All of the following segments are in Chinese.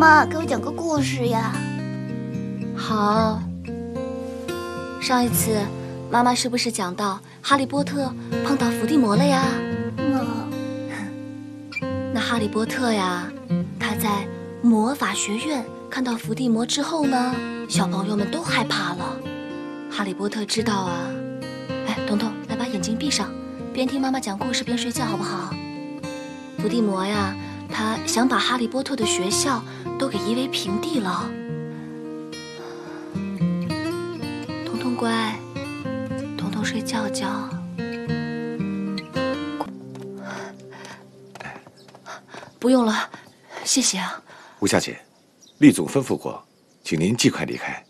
妈，给我讲个故事呀。好。上一次，妈妈是不是讲到哈利波特碰到伏地魔了呀？那哈利波特呀，他在魔法学院看到伏地魔之后呢，小朋友们都害怕了。哈利波特知道啊。哎，彤彤，来把眼睛闭上，边听妈妈讲故事边睡觉，好不好？伏地魔呀，他想把哈利波特的学校都给夷为平地了。彤彤乖，彤彤睡觉觉。不用了，谢谢啊。吴小姐，厉总吩咐过，请您尽快离开。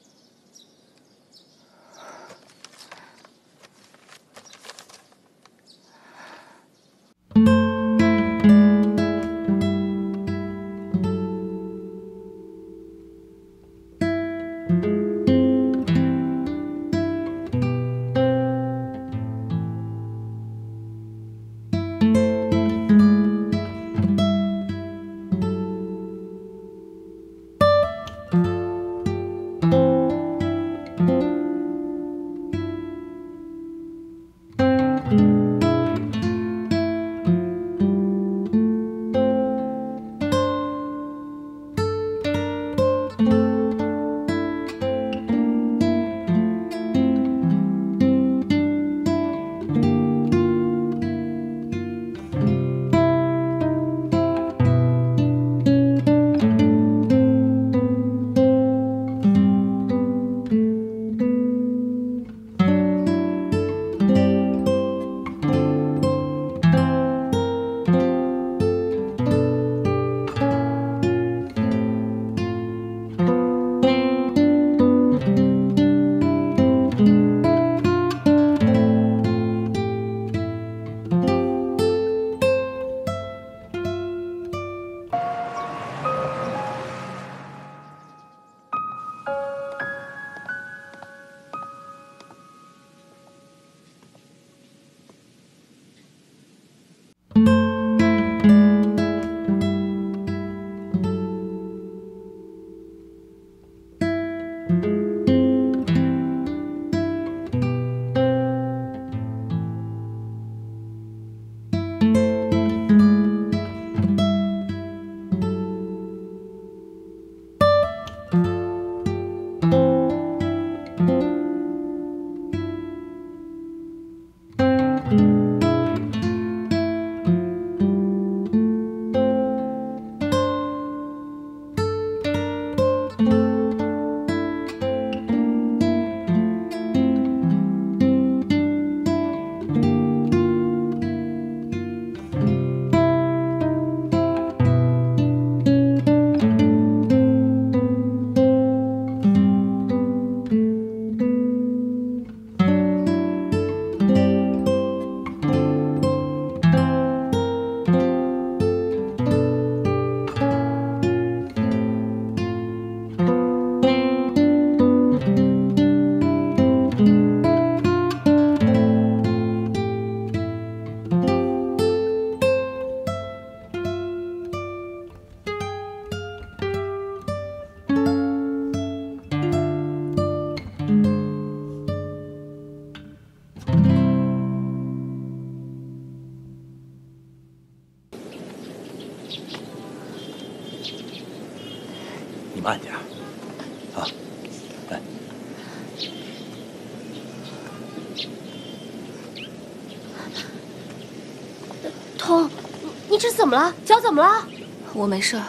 怎么了？脚怎么了？我没事儿。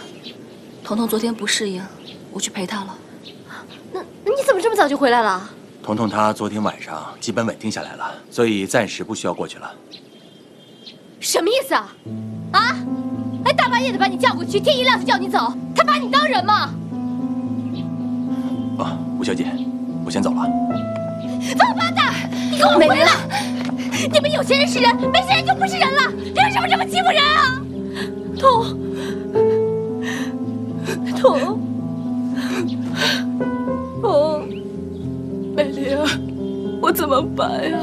彤彤昨天不适应，我去陪她了。那你怎么这么早就回来了？彤彤她昨天晚上基本稳定下来了，所以暂时不需要过去了。什么意思啊？啊？哎，大半夜的把你叫过去，天一亮就叫你走，他把你当人吗？啊，吴小姐，我先走了。王八蛋！你给我回来！你们有些人是人，没些人就不是人了，凭什么这么欺负人啊？ 痛，美玲，我怎么办呀？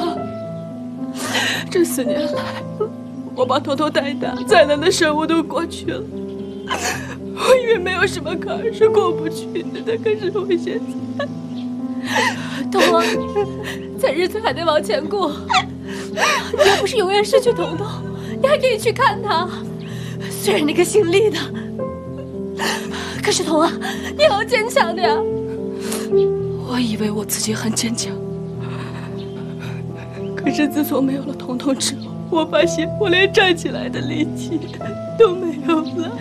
这4年来，我把彤彤带大，再难的事我都过去了，我以为没有什么坎儿是过不去的，可是我现在，童王，咱日子还得往前过。你要不是永远失去彤彤，你还可以去看她。虽然那个姓厉的，可是童啊，你好坚强的呀。我以为我自己很坚强，可是自从没有了彤彤之后，我发现我连站起来的力气都没有了。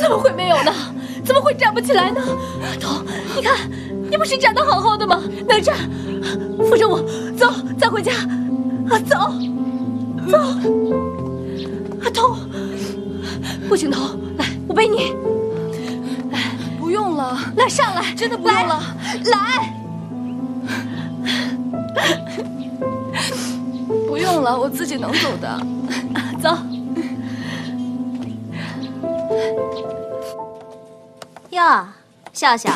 怎么会没有呢？怎么会站不起来呢？彤，你看，你不是站得好好的吗？能站，扶着我，走，咱回家。啊，走，走。啊，彤，不行，彤，来，我背你。来，不用了，来上来，真的不用了，来。不用了，我自己能走的。走。 哟，笑笑，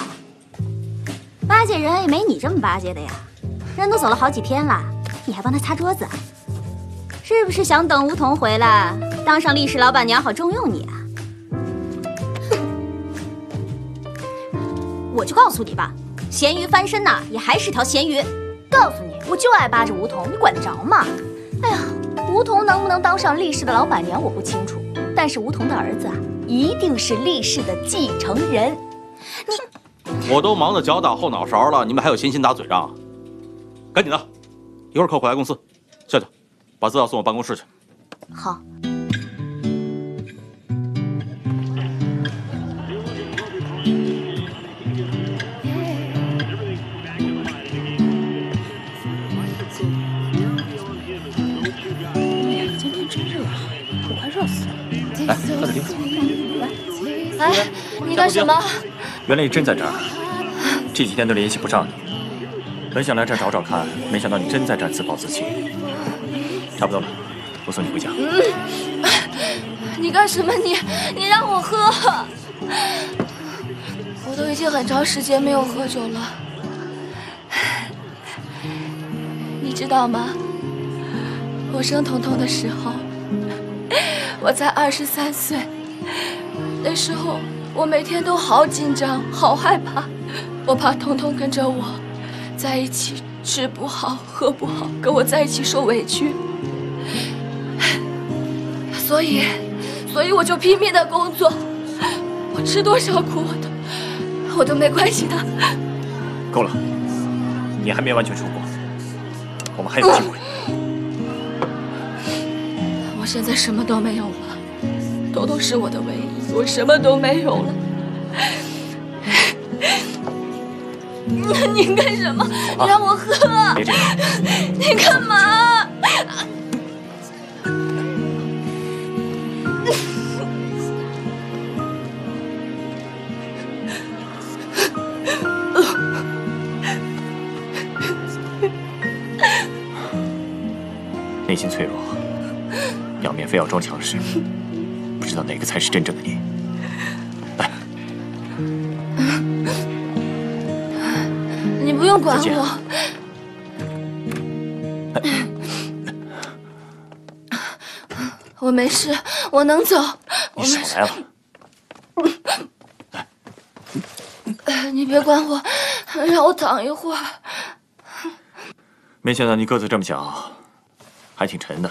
巴结人也没你这么巴结的呀！人都走了好几天了，你还帮他擦桌子，是不是想等梧桐回来，当上历史老板娘好重用你啊？我就告诉你吧，咸鱼翻身呐，也还是条咸鱼。告诉你，我就爱巴着梧桐，你管得着吗？哎呀，梧桐能不能当上历史的老板娘我不清楚，但是梧桐的儿子啊。 一定是厉氏的继承人，你我都忙得脚打后脑勺了，你们还有闲心打嘴仗啊？赶紧的，一会儿客户来公司，笑笑，把资料送我办公室去。好。今天真热，我快热死了。来，喝点冰。 哎，你干什么？原来你真在这儿，这几天都联系不上你。本想来这儿找找看，没想到你真在这儿自暴自弃。差不多了，我送你回家。你干什么？你让我喝，我都已经很长时间没有喝酒了。你知道吗？我生彤彤的时候，我才23岁。 那时候我每天都好紧张，好害怕，我怕彤彤跟着我在一起吃不好喝不好，跟我在一起受委屈，所以我就拼命的工作，我吃多少苦我都没关系的。够了，你还没完全出国，我们还有机会。我现在什么都没有了。 彤彤是我的唯一，我什么都没有了。你干什么？你让我喝？你干嘛？内心脆弱，表面非要装强势。 不知道哪个才是真正的你。来，你不用管我。我没事，我能走。你少来了。来，你别管我，让我躺一会儿。没想到你个子这么小，还挺沉的。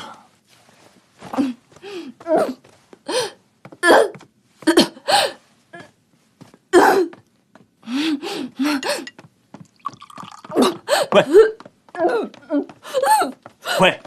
喂！喂！